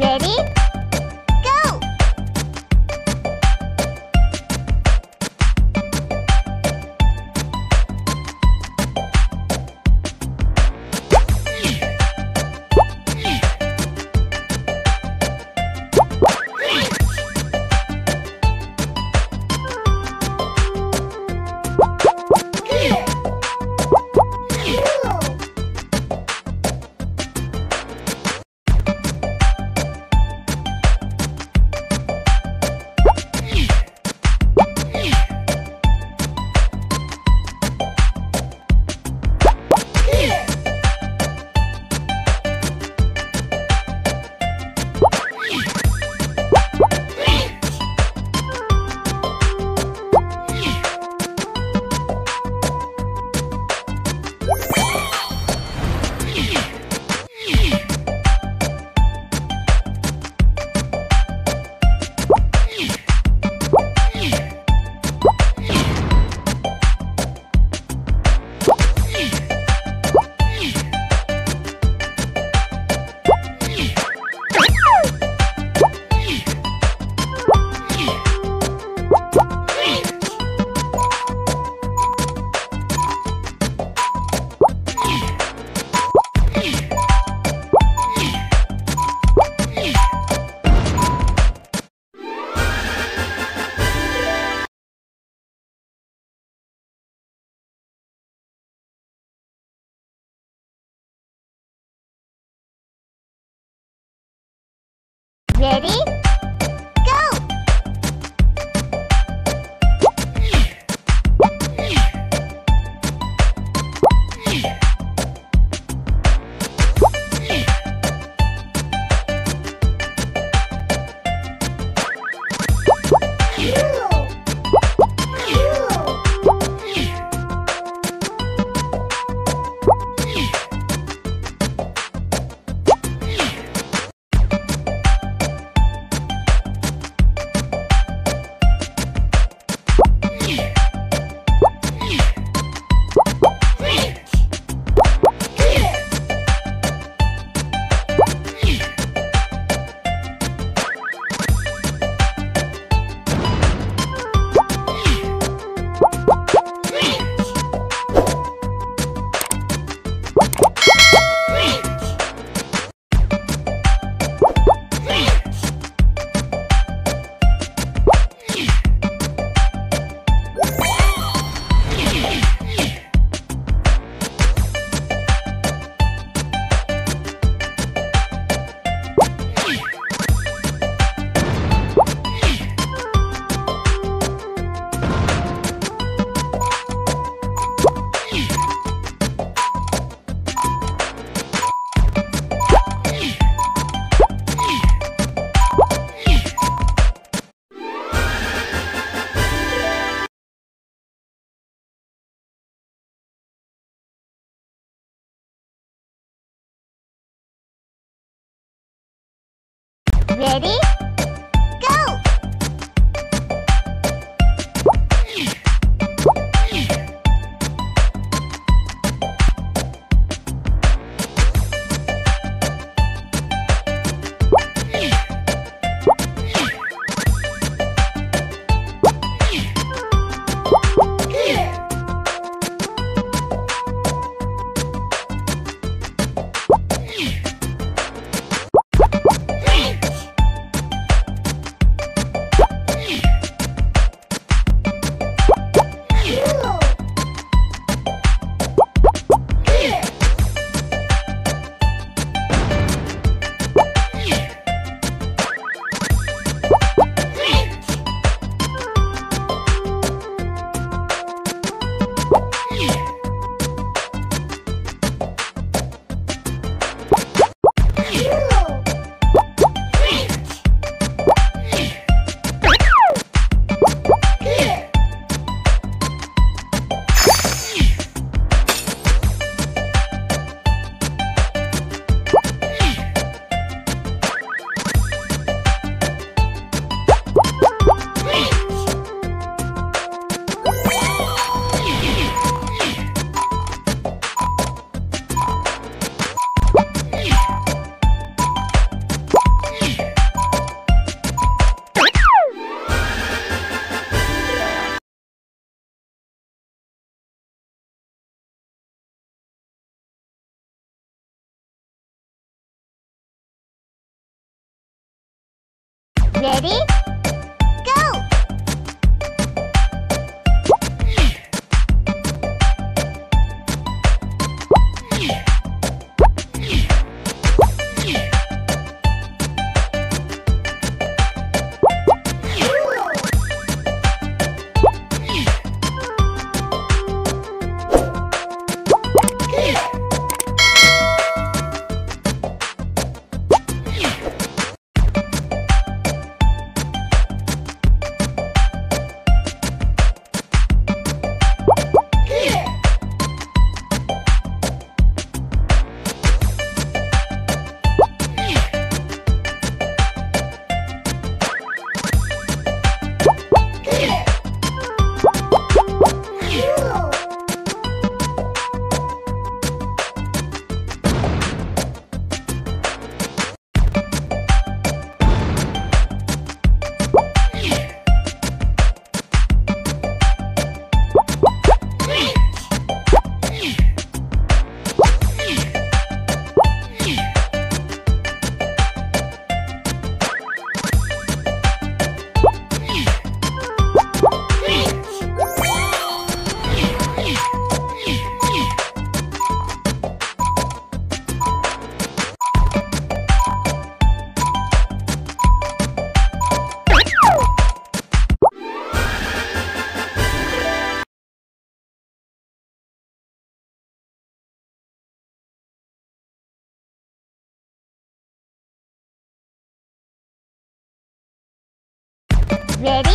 Ready? Go! Ready? Ready? Ready? Go! Ready?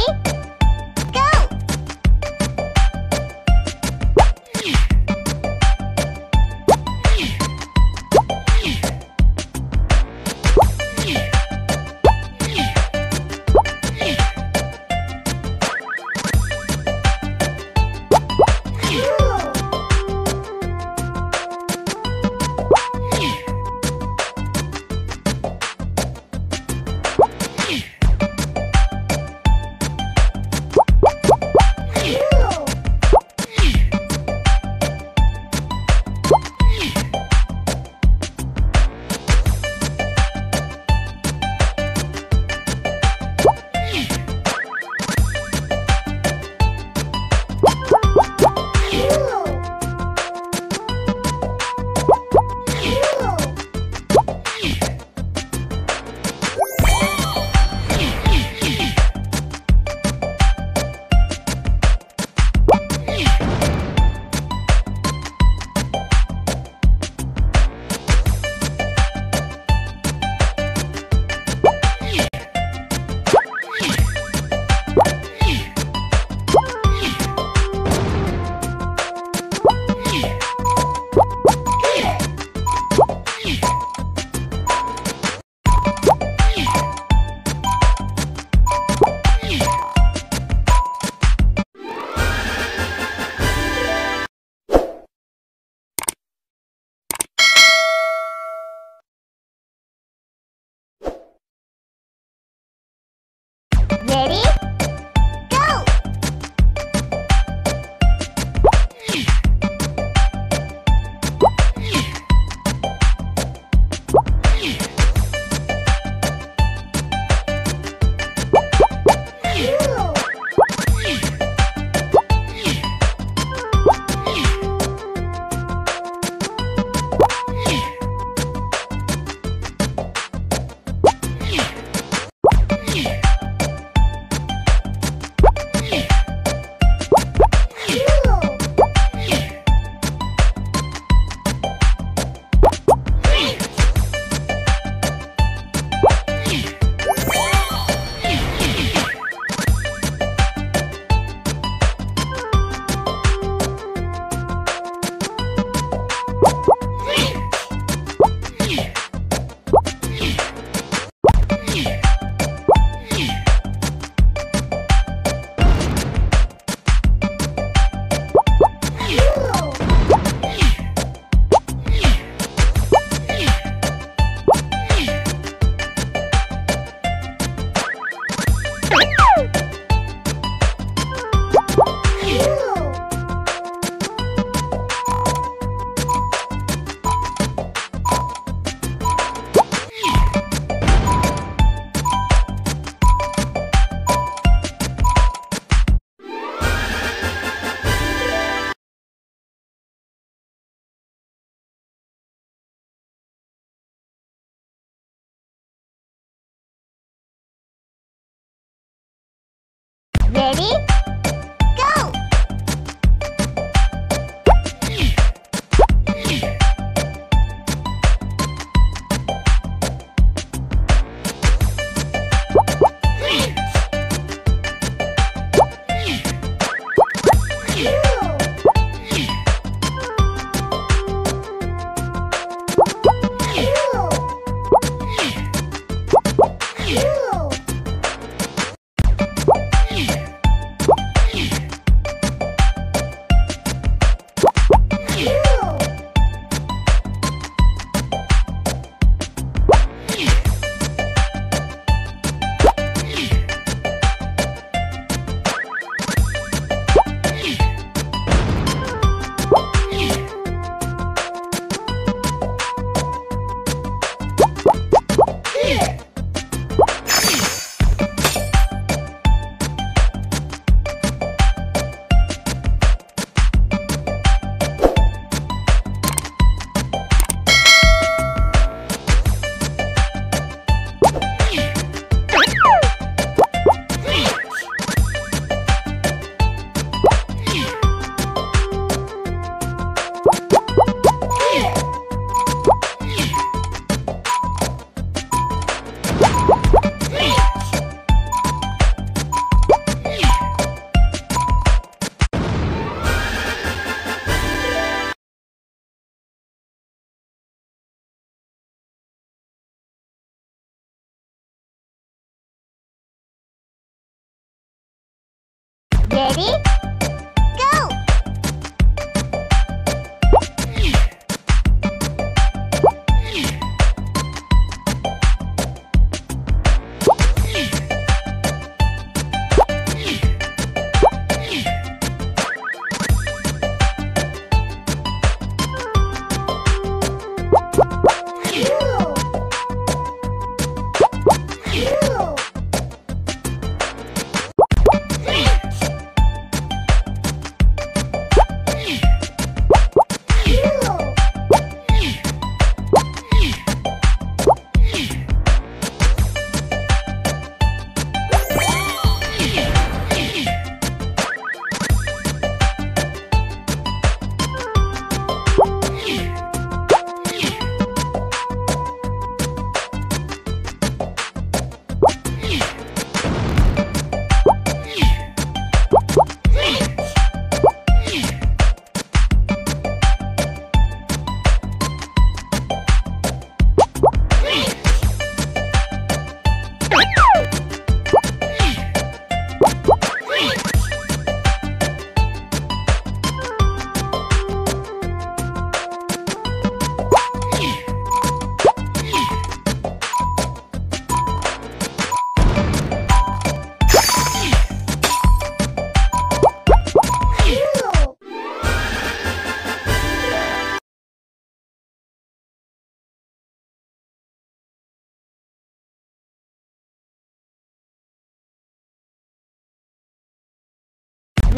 Ready? Go!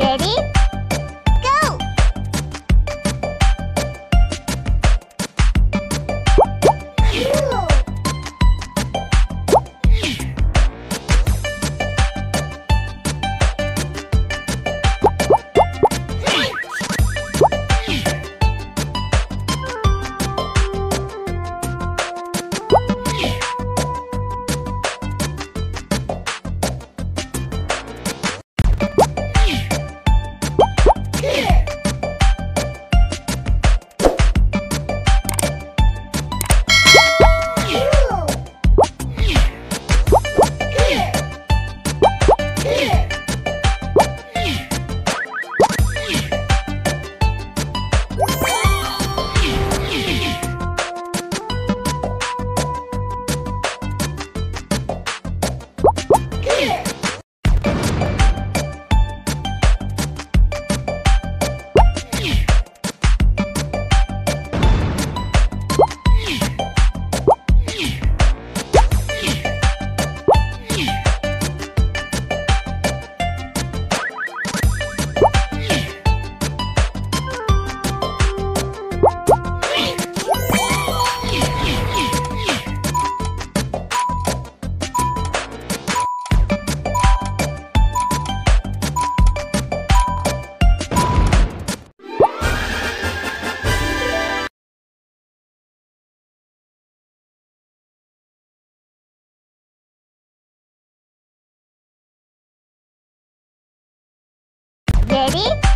Ready? Go! Cool. Ready?